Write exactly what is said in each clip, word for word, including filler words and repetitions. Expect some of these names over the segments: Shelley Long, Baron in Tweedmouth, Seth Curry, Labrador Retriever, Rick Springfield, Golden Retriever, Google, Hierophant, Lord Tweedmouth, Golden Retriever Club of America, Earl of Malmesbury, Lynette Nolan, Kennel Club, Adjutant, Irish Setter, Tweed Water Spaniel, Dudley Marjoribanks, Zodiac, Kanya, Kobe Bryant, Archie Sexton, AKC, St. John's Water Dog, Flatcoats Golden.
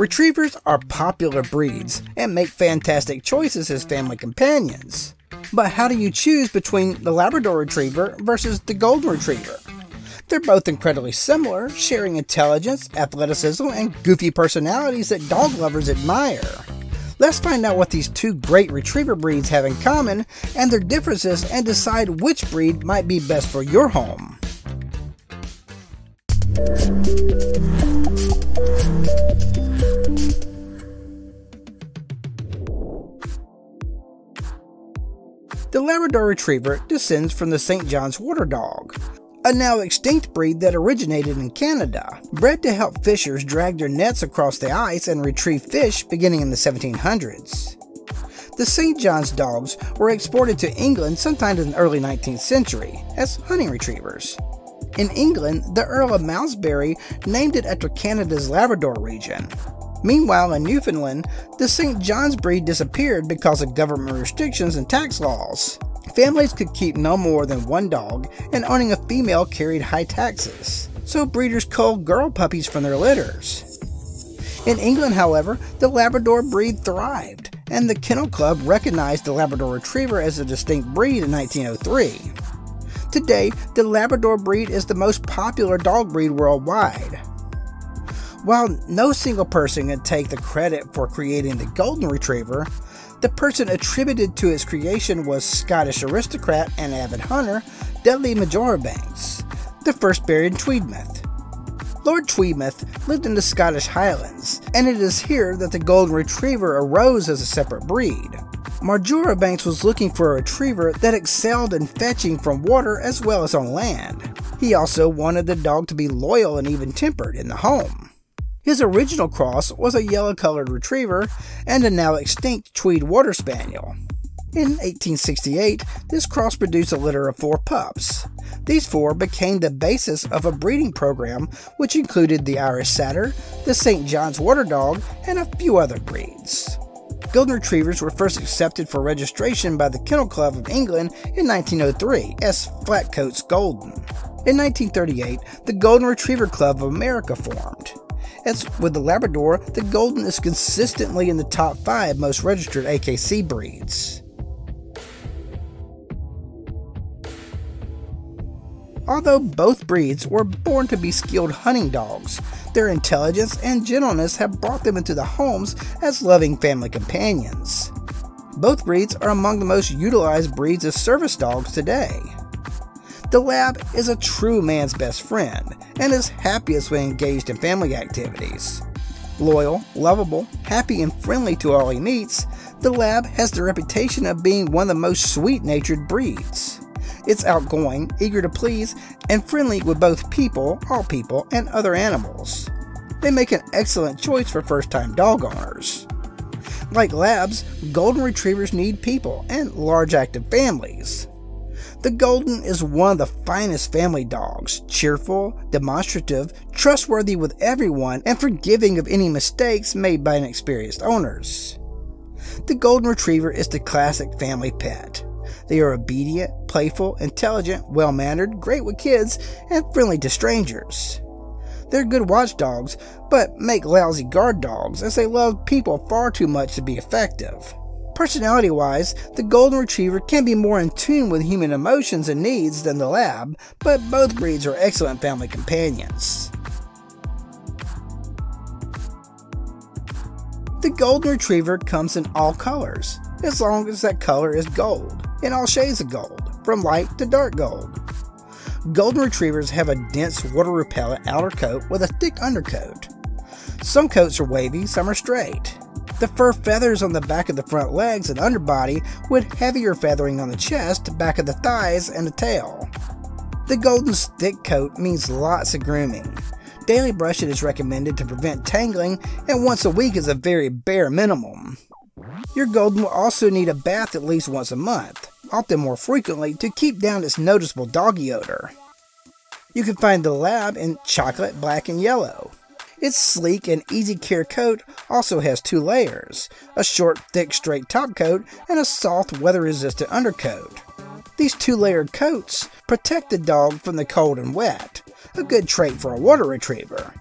Retrievers are popular breeds and make fantastic choices as family companions. But how do you choose between the Labrador Retriever versus the Golden Retriever? They're both incredibly similar, sharing intelligence, athleticism, and goofy personalities that dog lovers admire. Let's find out what these two great retriever breeds have in common and their differences, and decide which breed might be best for your home. The Labrador Retriever descends from the Saint John's Water Dog, a now extinct breed that originated in Canada, bred to help fishers drag their nets across the ice and retrieve fish beginning in the seventeen hundreds. The Saint John's dogs were exported to England sometime in the early nineteenth century as hunting retrievers. In England, the Earl of Malmesbury named it after Canada's Labrador region. Meanwhile, in Newfoundland, the Saint John's breed disappeared because of government restrictions and tax laws. Families could keep no more than one dog, and owning a female carried high taxes, so breeders culled girl puppies from their litters. In England, however, the Labrador breed thrived, and the Kennel Club recognized the Labrador Retriever as a distinct breed in nineteen oh three. Today, the Labrador breed is the most popular dog breed worldwide. While no single person can take the credit for creating the Golden Retriever, the person attributed to its creation was Scottish aristocrat and avid hunter Dudley Marjoribanks, the first Baron in Tweedmouth. Lord Tweedmouth lived in the Scottish Highlands, and it is here that the Golden Retriever arose as a separate breed. Marjoribanks was looking for a retriever that excelled in fetching from water as well as on land. He also wanted the dog to be loyal and even-tempered in the home. His original cross was a yellow-colored retriever and a now-extinct Tweed Water Spaniel. In eighteen sixty-eight, this cross produced a litter of four pups. These four became the basis of a breeding program which included the Irish Setter, the Saint John's Water Dog, and a few other breeds. Golden Retrievers were first accepted for registration by the Kennel Club of England in nineteen oh three as Flatcoats Golden. In nineteen thirty-eight, the Golden Retriever Club of America formed. As with the Labrador, the Golden is consistently in the top five most registered A K C breeds. Although both breeds were born to be skilled hunting dogs, their intelligence and gentleness have brought them into the homes as loving family companions. Both breeds are among the most utilized breeds as service dogs today. The Lab is a true man's best friend and is happiest when engaged in family activities. Loyal, lovable, happy, and friendly to all he meets, the Lab has the reputation of being one of the most sweet-natured breeds. It's outgoing, eager to please, and friendly with both people, all people, and other animals. They make an excellent choice for first-time dog owners. Like Labs, Golden Retrievers need people and large active families. The Golden is one of the finest family dogs, cheerful, demonstrative, trustworthy with everyone, and forgiving of any mistakes made by inexperienced owners. The Golden Retriever is the classic family pet. They are obedient, playful, intelligent, well-mannered, great with kids, and friendly to strangers. They're good watchdogs, but make lousy guard dogs as they love people far too much to be effective. Personality-wise, the Golden Retriever can be more in tune with human emotions and needs than the Lab, but both breeds are excellent family companions. The Golden Retriever comes in all colors, as long as that color is gold, in all shades of gold, from light to dark gold. Golden Retrievers have a dense water-repellent outer coat with a thick undercoat. Some coats are wavy, some are straight. The fur feathers on the back of the front legs and underbody, with heavier feathering on the chest, back of the thighs, and the tail. The Golden's thick coat means lots of grooming. Daily brushing is recommended to prevent tangling, and once a week is a very bare minimum. Your Golden will also need a bath at least once a month, often more frequently, to keep down its noticeable doggy odor. You can find the Lab in chocolate, black, and yellow. Its sleek and easy care coat also has two layers, a short, thick, straight top coat and a soft, weather-resistant undercoat. These two-layered coats protect the dog from the cold and wet, a good trait for a water retriever.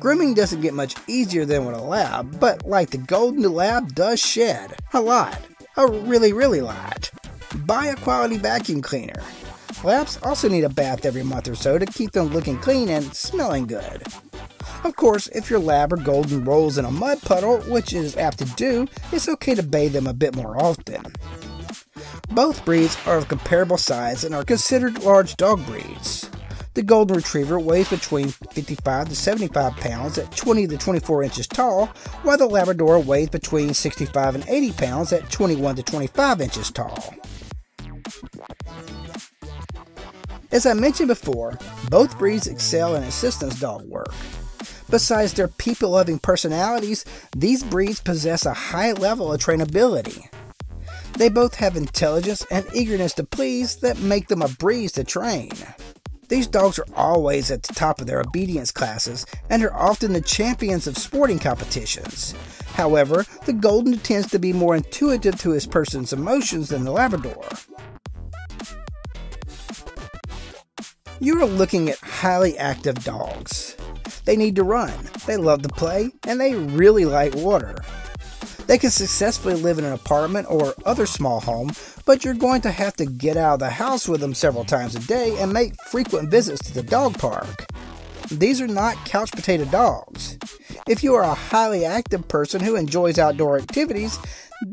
Grooming doesn't get much easier than with a lab, but like the golden, the lab does shed. A lot. A really, really lot. Buy a quality vacuum cleaner. Labs also need a bath every month or so to keep them looking clean and smelling good. Of course, if your lab or golden rolls in a mud puddle, which it is apt to do, it's okay to bathe them a bit more often. Both breeds are of comparable size and are considered large dog breeds. The Golden Retriever weighs between fifty-five to seventy-five pounds at twenty to twenty-four inches tall, while the Labrador weighs between sixty-five and eighty pounds at twenty-one to twenty-five inches tall. As I mentioned before, both breeds excel in assistance dog work. Besides their people-loving personalities, these breeds possess a high level of trainability. They both have intelligence and eagerness to please that make them a breeze to train. These dogs are always at the top of their obedience classes and are often the champions of sporting competitions. However, the Golden tends to be more intuitive to his person's emotions than the Labrador. You are looking at highly active dogs. They need to run, they love to play, and they really like water. They can successfully live in an apartment or other small home, but you're going to have to get out of the house with them several times a day and make frequent visits to the dog park. These are not couch potato dogs. If you are a highly active person who enjoys outdoor activities,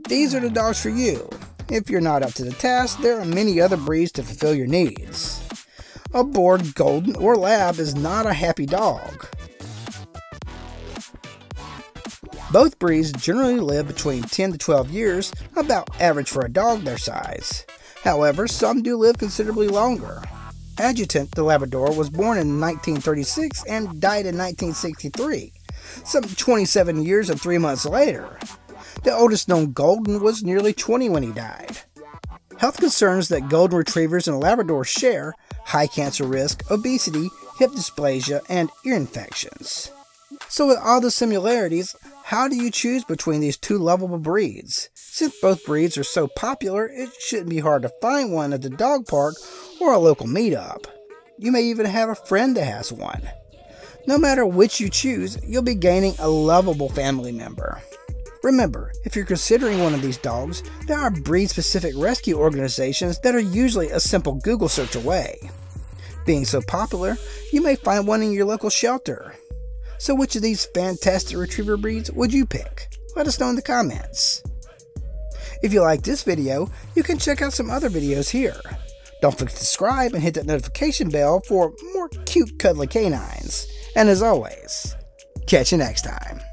these are the dogs for you. If you're not up to the task, there are many other breeds to fulfill your needs. A bored golden or lab is not a happy dog. Both breeds generally live between ten to twelve years, about average for a dog their size. However, some do live considerably longer. Adjutant, the Labrador, was born in nineteen thirty-six and died in nineteen sixty-three, some twenty-seven years and three months later. The oldest known golden was nearly twenty when he died. Health concerns that Golden Retrievers and Labradors share: high cancer risk, obesity, hip dysplasia, and ear infections. So with all the similarities, how do you choose between these two lovable breeds? Since both breeds are so popular, it shouldn't be hard to find one at the dog park or a local meetup. You may even have a friend that has one. No matter which you choose, you'll be gaining a lovable family member. Remember, if you're considering one of these dogs, there are breed-specific rescue organizations that are usually a simple Google search away. Being so popular, you may find one in your local shelter. So which of these fantastic retriever breeds would you pick? Let us know in the comments. If you like this video, you can check out some other videos here. Don't forget to subscribe and hit that notification bell for more cute, cuddly canines. And as always, catch you next time.